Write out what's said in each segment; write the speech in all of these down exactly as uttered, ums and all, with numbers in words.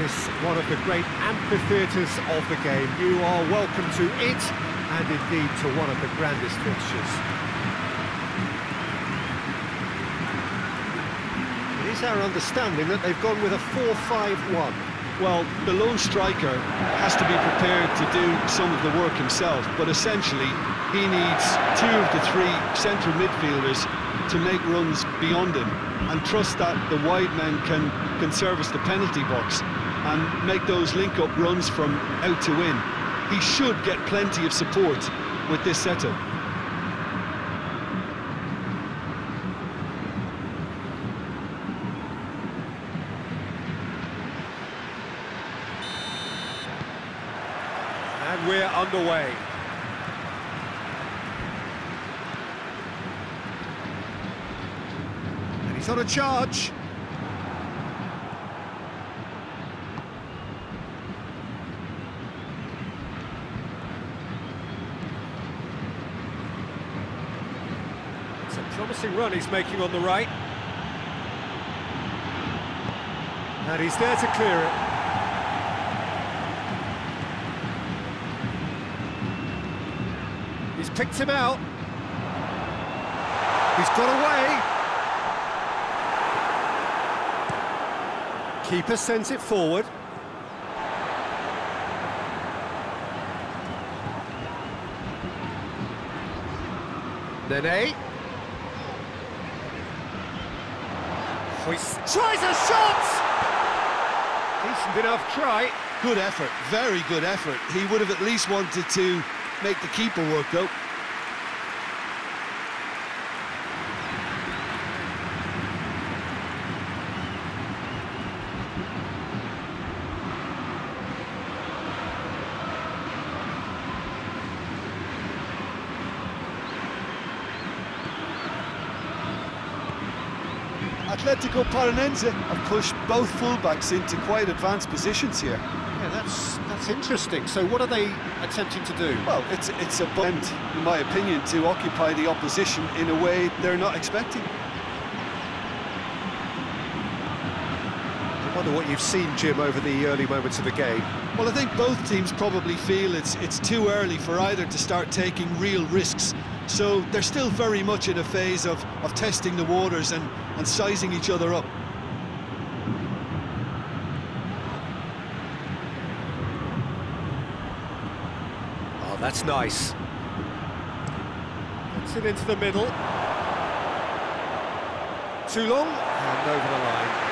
This one of the great amphitheatres of the game. You are welcome to it, and indeed to one of the grandest fixtures. It is our understanding that they've gone with a four five one. Well, the lone striker has to be prepared to do some of the work himself, but essentially he needs two of the three central midfielders to make runs beyond him and trust that the wide men can, can service the penalty box and make those link-up runs from out to in. He should get plenty of support with this setup. And we're underway. And he's on a charge. Promising run he's making on the right, and he's there to clear it. He's picked him out. He's got away. Keeper sends it forward. Nene. Tries a shot! Decent enough try. Good effort, very good effort. He would have at least wanted to make the keeper work, though. Atletico Paranaense have pushed both fullbacks into quite advanced positions here. Yeah, that's that's interesting. So what are they attempting to do? Well, it's it's a bend, in my opinion, to occupy the opposition in a way they're not expecting. I wonder what you've seen, Jim, over the early moments of the game. Well, I think both teams probably feel it's it's too early for either to start taking real risks. So they're still very much in a phase of, of testing the waters and, and sizing each other up. Oh, that's nice. Puts it into the middle. Too long, and over the line.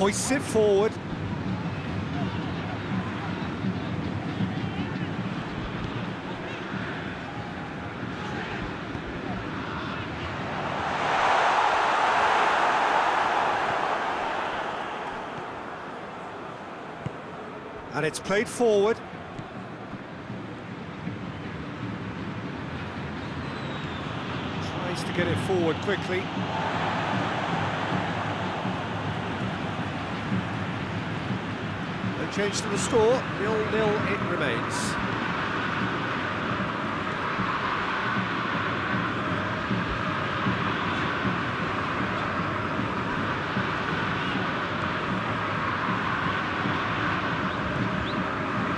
Hoists it forward. And it's played forward. Tries to get it forward quickly. Change to the score, nil nil it remains.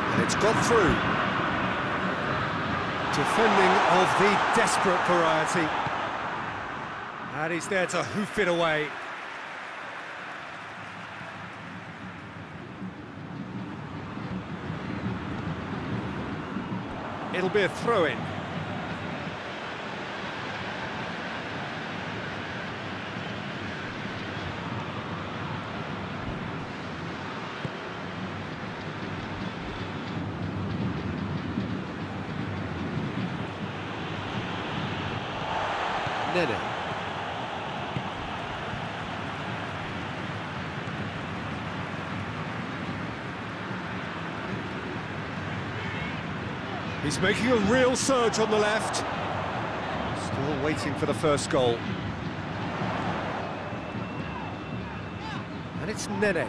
And it's got through. Defending of the desperate variety. And he's there to hoof it away. It'll be a throw-in. Nene. He's making a real surge on the left. Still waiting for the first goal. And it's Nene.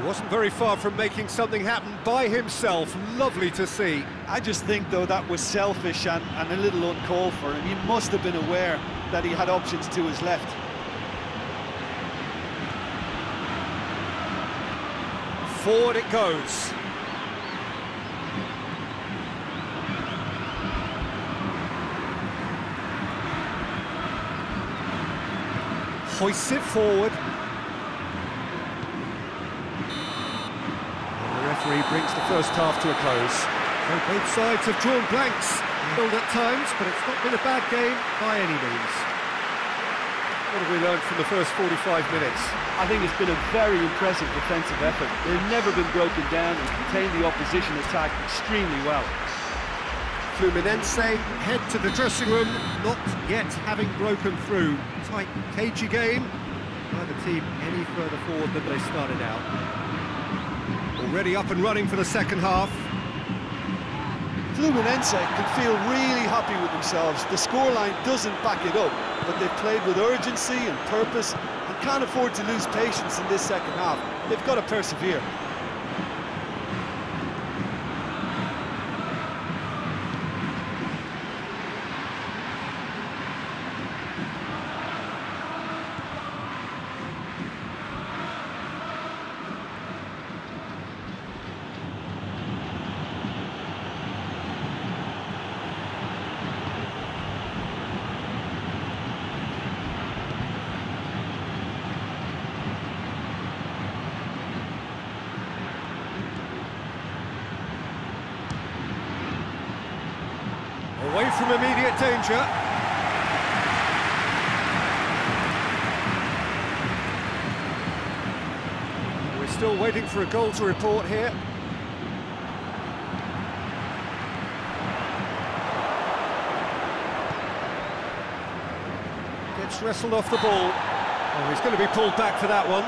He wasn't very far from making something happen by himself. Lovely to see. I just think, though, that was selfish and, and a little uncalled for him. He must have been aware that he had options to his left. Forward it goes. Hoists it forward. He brings the first half to a close. So both sides have drawn blanks. Build at times, but it's not been a bad game by any means. What have we learned from the first forty-five minutes? I think it's been a very impressive defensive effort. They've never been broken down and contained the opposition attack extremely well. Fluminense head to the dressing room, not yet having broken through. Tight, cagey game. Neither team any further forward than they started out. Already up and running for the second half. Fluminense could feel really happy with themselves. The scoreline doesn't back it up, but they've played with urgency and purpose and can't afford to lose patience in this second half. They've got to persevere. Away from immediate danger. We're still waiting for a goal to report here. Gets wrestled off the ball. Oh, he's going to be pulled back for that one.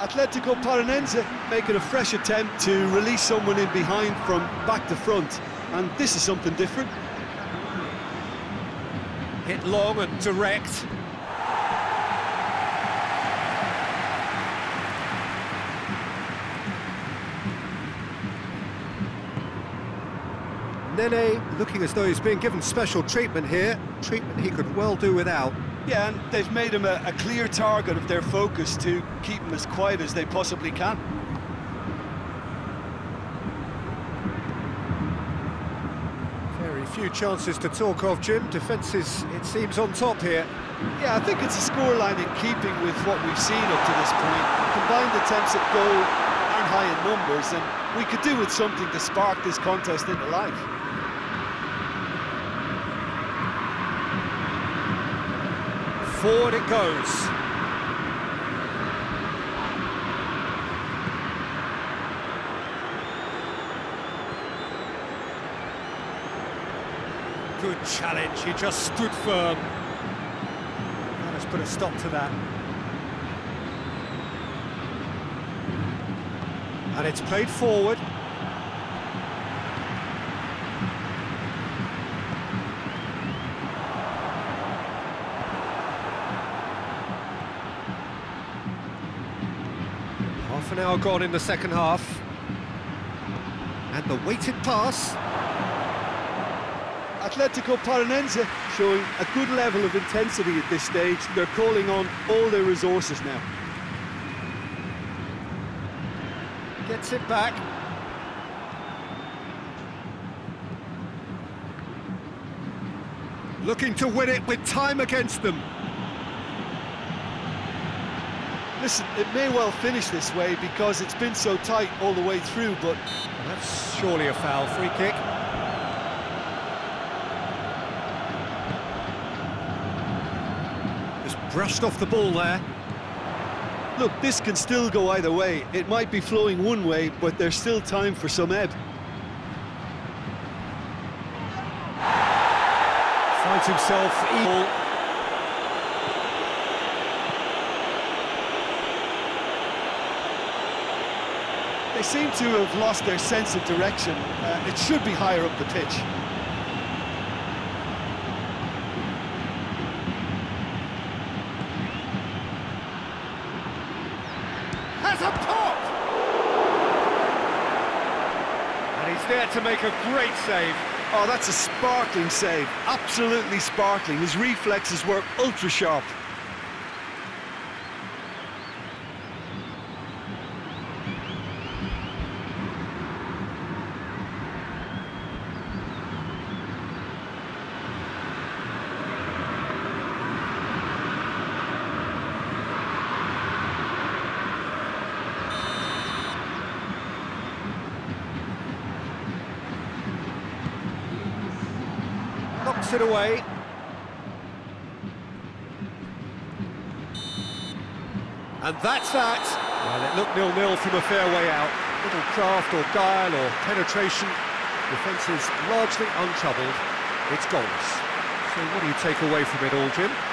Atletico Paranaense make it a fresh attempt to release someone in behind from back to front, and this is something different. Hit long and direct. Nene looking as though he's being given special treatment here, treatment he could well do without. Yeah, and they've made him a, a clear target of their focus to keep him as quiet as they possibly can. Very few chances to talk of, Jim. Defence is, it seems, on top here. Yeah, I think it's a scoreline in keeping with what we've seen up to this point. Combined attempts at goal aren't high in numbers, and we could do with something to spark this contest into life. Forward it goes. Good challenge, he just stood firm. That has put a stop to that. And it's played forward. Half an hour gone in the second half. And the weighted pass. Atletico Paranaense showing a good level of intensity at this stage. They're calling on all their resources now. Gets it back. Looking to win it with time against them. Listen, it may well finish this way because it's been so tight all the way through, but... Well, that's surely a foul. Free kick. Just brushed off the ball there. Look, this can still go either way. It might be flowing one way, but there's still time for some ebb. Finds himself equal. They seem to have lost their sense of direction. Uh, it should be higher up the pitch. To make a great save. Oh, that's a sparkling save, absolutely sparkling. His reflexes were ultra sharp. It away. And that's that. Well, it looked nil-nil from a fair way out. Little craft or guile or penetration. Defence is largely untroubled. It's goals. So what do you take away from it all, Jim?